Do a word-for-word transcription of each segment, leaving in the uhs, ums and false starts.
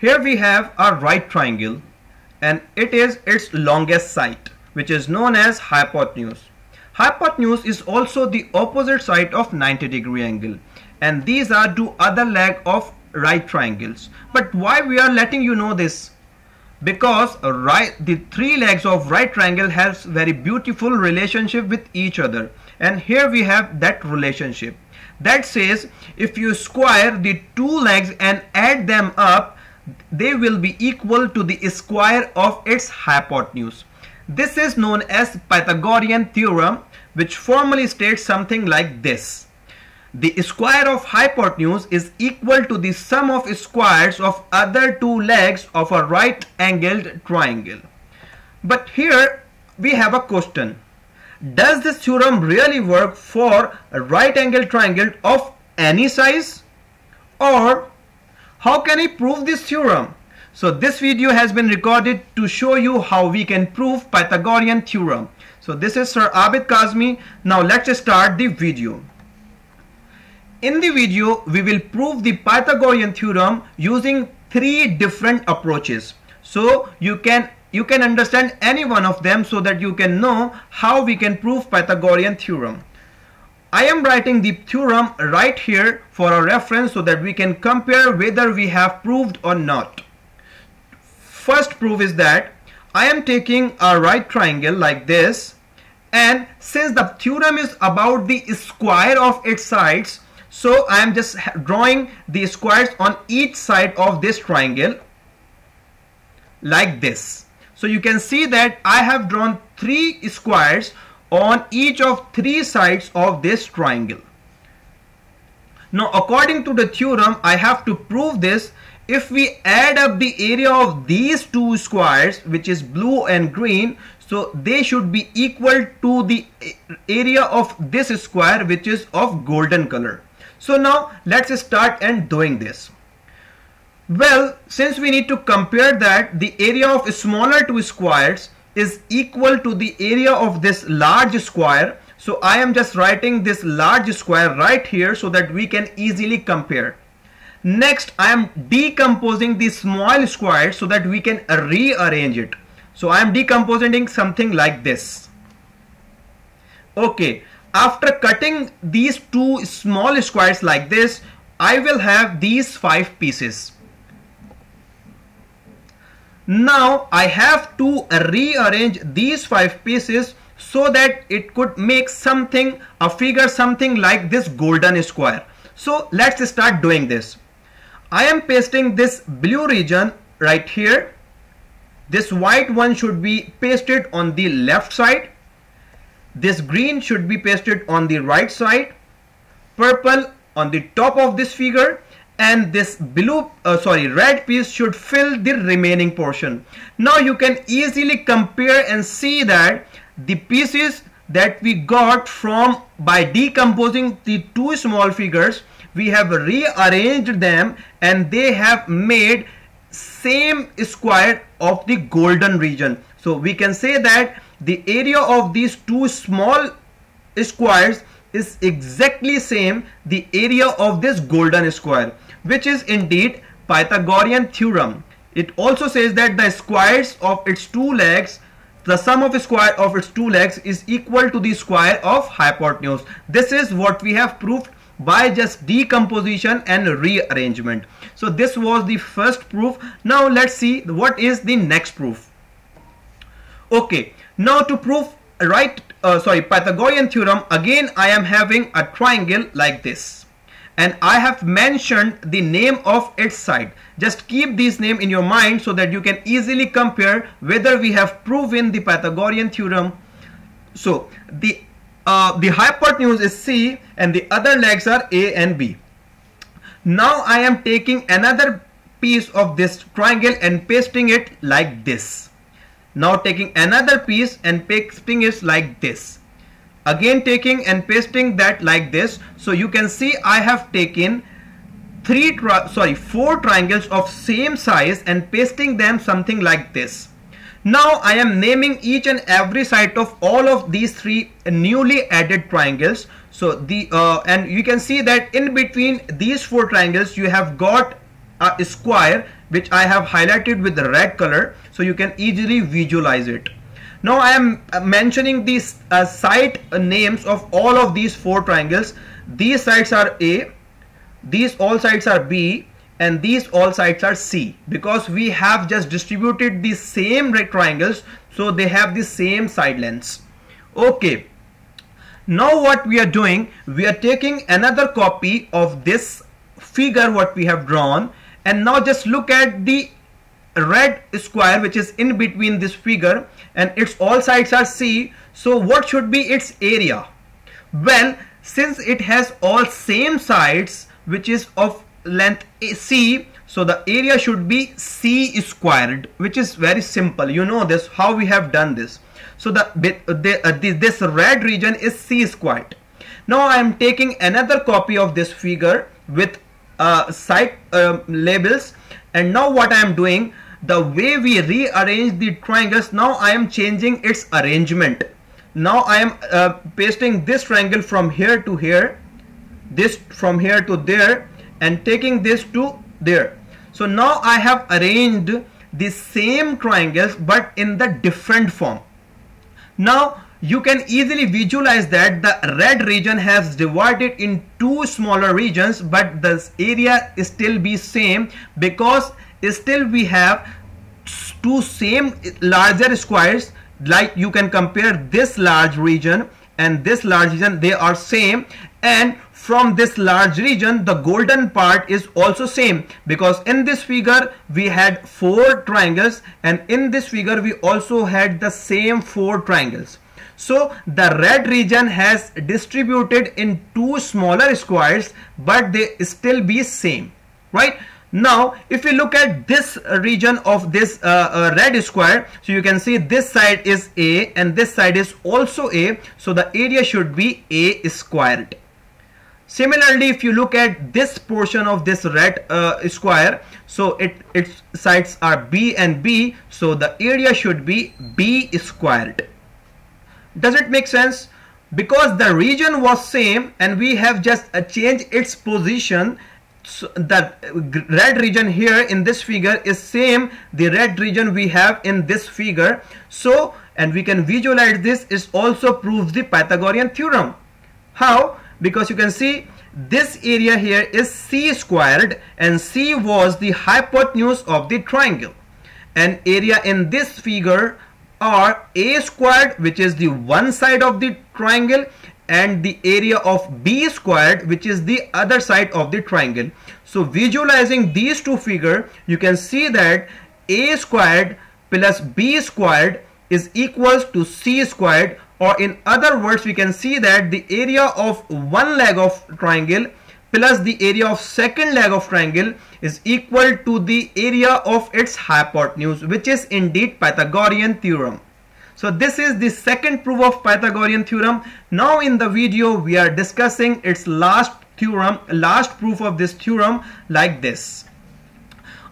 Here we have our right triangle and it is its longest side, which is known as hypotenuse. Hypotenuse is also the opposite side of ninety degree angle, and these are two other leg of right triangles. But why we are letting you know this? Because right, the three legs of right triangle has very beautiful relationship with each other, and here we have that relationship that says if you square the two legs and add them up, they will be equal to the square of its hypotenuse. This is known as Pythagorean theorem, which formally states something like this. The square of hypotenuse is equal to the sum of squares of other two legs of a right angled triangle. But here we have a question. Does this theorem really work for a right angled triangle of any size? Or how can we prove this theorem? So this video has been recorded to show you how we can prove Pythagorean theorem. So this is Sir Abid Kazmi. Now let's start the video. In the video, we will prove the Pythagorean theorem using three different approaches. So you can you can understand any one of them so that you can know how we can prove Pythagorean theorem. I am writing the theorem right here for a reference so that we can compare whether we have proved or not. First proof is that I am taking a right triangle like this, and since the theorem is about the square of its sides, so I am just drawing the squares on each side of this triangle like this. So you can see that I have drawn three squares on each of three sides of this triangle. Now according to the theorem, I have to prove this. If we add up the area of these two squares, which is blue and green, so they should be equal to the area of this square, which is of golden color. So now let's start and doing this. Well, since we need to compare that the area of smaller two squares is equal to the area of this large square, so I am just writing this large square right here so that we can easily compare. Next, I am decomposing the small square so that we can rearrange it. So I am decomposing something like this. Okay, after cutting these two small squares like this, I will have these five pieces. Now I have to rearrange these five pieces so that it could make something, a figure something like this golden square. So let's start doing this. I am pasting this blue region right here. This white one should be pasted on the left side. This green should be pasted on the right side. Purple on the top of this figure, and this blue, uh, sorry, red piece should fill the remaining portion. Now you can easily compare and see that the pieces that we got from by decomposing the two small figures, we have rearranged them and they have made same square of the golden region. So we can say that the area of these two small squares is exactly same the area of this golden square, which is indeed Pythagorean theorem. It also says that the squares of its two legs, the sum of square of its two legs is equal to the square of hypotenuse. This is what we have proved by just decomposition and rearrangement. So this was the first proof. Now let's see what is the next proof. Okay, now to prove right uh, sorry Pythagorean theorem, again I am having a triangle like this, and I have mentioned the name of its side. Just keep this name in your mind so that you can easily compare whether we have proven the Pythagorean theorem. So the Uh, the hypotenuse is C and the other legs are A and B. Now I am taking another piece of this triangle and pasting it like this. Now taking another piece and pasting it like this. Again taking and pasting that like this. So you can see I have taken three, sorry, four triangles of same size and pasting them something like this. Now I am naming each and every side of all of these three newly added triangles. So the uh, and you can see that in between these four triangles you have got a square which I have highlighted with the red color, so you can easily visualize it. Now I am mentioning these uh, site names of all of these four triangles. These sides are A, these all sides are B, and these all sides are C, because we have just distributed the same right triangles, so they have the same side lengths. Okay, now what we are doing, we are taking another copy of this figure what we have drawn, and now just look at the red square which is in between this figure, and its all sides are C, so what should be its area? Well, since it has all same sides which is of length C, so the area should be C squared, which is very simple. You know this, how we have done this. So the, the this red region is C squared. Now I am taking another copy of this figure with uh, side uh, labels, and now what I am doing, the way we rearrange the triangles, now I am changing its arrangement. Now I am uh, pasting this triangle from here to here, this from here to there, and taking this to there. So now I have arranged the same triangles but in the different form. Now you can easily visualize that the red region has divided in two smaller regions, but this area is still be same, because still we have two same larger squares. Like you can compare this large region and this large region, they are same, and from this large region the golden part is also same, because in this figure we had four triangles, and in this figure we also had the same four triangles. So the red region has distributed in two smaller squares, but they still be same, right? Now if you look at this region of this uh, uh, red square, so you can see this side is A and this side is also A, so the area should be A squared. Similarly, if you look at this portion of this red uh, square, so it, its sides are B and B, so the area should be B squared. Does it make sense? Because the region was same and we have just uh, changed its position. So the red region here in this figure is same the red region we have in this figure, so and we can visualize this is also proves the Pythagorean theorem. How? Because you can see this area here is C squared, and C was the hypotenuse of the triangle, and area in this figure are A squared, which is the one side of the triangle, and the area of B squared, which is the other side of the triangle. So visualizing these two figures, you can see that A squared plus B squared is equals to C squared, or in other words we can see that the area of one leg of triangle plus the area of second leg of triangle is equal to the area of its hypotenuse, which is indeed Pythagorean theorem. So this is the second proof of Pythagorean theorem. Now in the video we are discussing its last theorem, last proof of this theorem like this.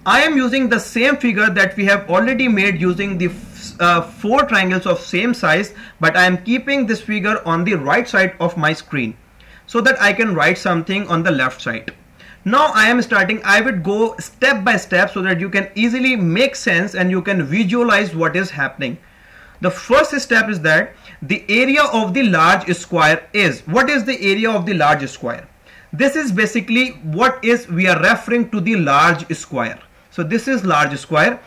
I am using the same figure that we have already made using the uh, four triangles of same size, but I am keeping this figure on the right side of my screen so that I can write something on the left side. Now I am starting, I would go step by step so that you can easily make sense and you can visualize what is happening. The first step is that the area of the large square is, what is the area of the large square? This is basically what is we are referring to the large square. So this is large square.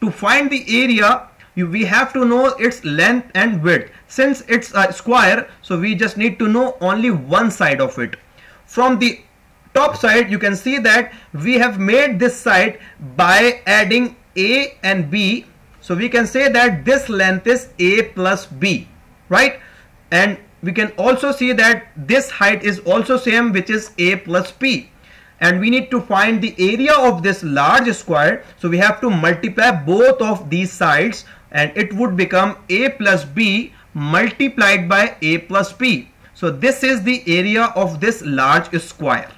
To find the area, you, we have to know its length and width. Since it's a square, so we just need to know only one side of it. From the top side, you can see that we have made this side by adding A and B. So we can say that this length is A plus B, right? And we can also see that this height is also same, which is A plus B. And we need to find the area of this large square. So we have to multiply both of these sides, and it would become A plus B multiplied by A plus B. So this is the area of this large square.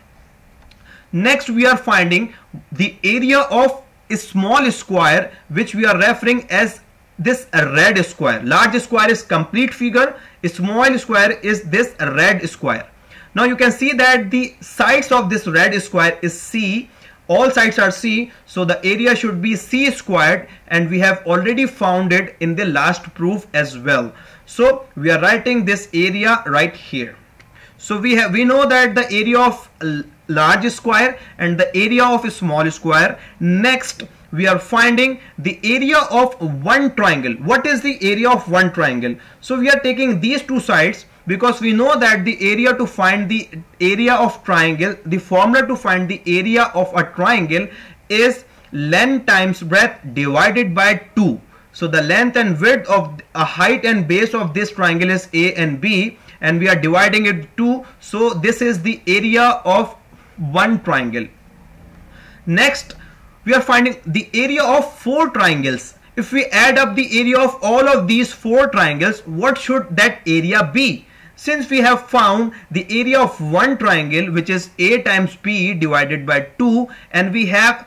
Next, we are finding the area of a small square, which we are referring as this red square. Large square is complete figure, a small square is this red square. Now you can see that the sides of this red square is C, all sides are C, so the area should be C squared, and we have already found it in the last proof as well. So we are writing this area right here. So we have we know that the area of large square and the area of small square. Next, we are finding the area of one triangle. What is the area of one triangle? So we are taking these two sides, because we know that the area to find the area of triangle, the formula to find the area of a triangle is length times breadth divided by two. So the length and width of a height and base of this triangle is A and B, and we are dividing it two. So this is the area of one triangle. Next, we are finding the area of four triangles. If we add up the area of all of these four triangles, what should that area be? Since we have found the area of one triangle, which is A times B divided by two, and we have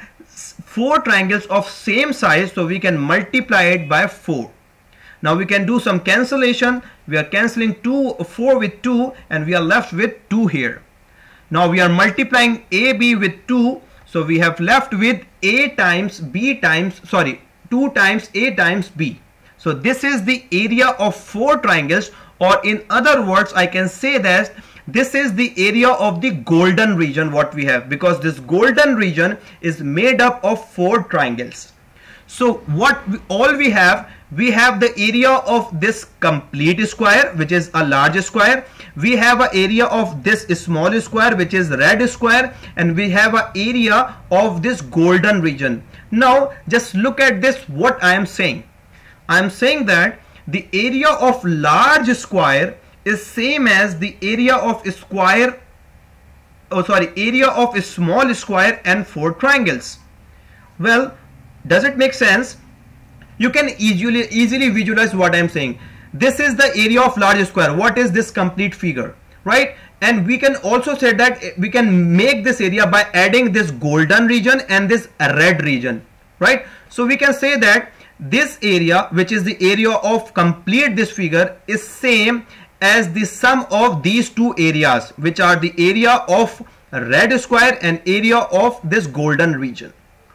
four triangles of same size, so we can multiply it by four. Now we can do some cancellation. We are cancelling two, four with two, and we are left with two here. Now we are multiplying A B with two, so we have left with A times B times, sorry, two times A times B. So this is the area of four triangles, or in other words, I can say that this is the area of the golden region what we have, because this golden region is made up of four triangles. So what we, all we have, we have the area of this complete square, which is a large square. We have an area of this small square, which is red square, and we have an area of this golden region. Now just look at this, what I am saying. I am saying that the area of large square is same as the area of square, oh sorry, area of small square and four triangles. Well, does it make sense? You can easily easily visualize what I am saying. This is the area of large square. What is this complete figure, right? And we can also say that we can make this area by adding this golden region and this red region, right? So we can say that this area, which is the area of complete this figure, is same as the sum of these two areas, which are the area of red square and area of this golden region,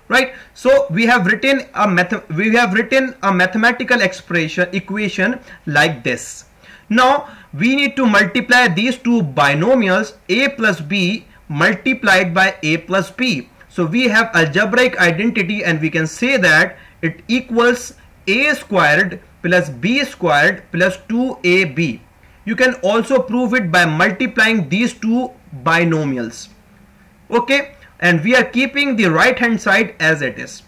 right? So we have written a method, we have written a mathematical expression equation like this. Now we need to multiply these two binomials, A plus B multiplied by A plus B. So we have algebraic identity, and we can say that it equals A squared plus B squared plus two A B. You can also prove it by multiplying these two binomials. Okay, and we are keeping the right hand side as it is.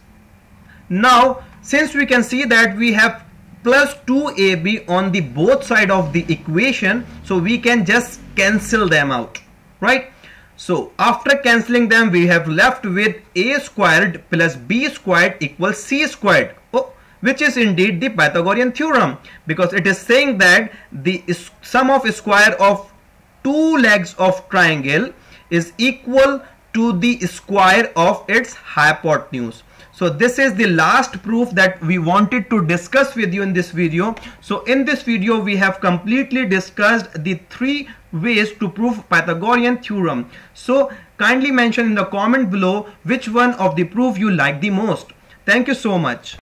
Now, since we can see that we have plus two A B on the both side of the equation, so we can just cancel them out, right? So after cancelling them, we have left with A squared plus B squared equals C squared, oh, which is indeed the Pythagorean theorem, because it is saying that the sum of square of two legs of triangle is equal to the square of its hypotenuse. So this is the last proof that we wanted to discuss with you in this video. So in this video we have completely discussed the three ways to prove Pythagorean theorem. So kindly mention in the comment below which one of the proof you like the most. Thank you so much.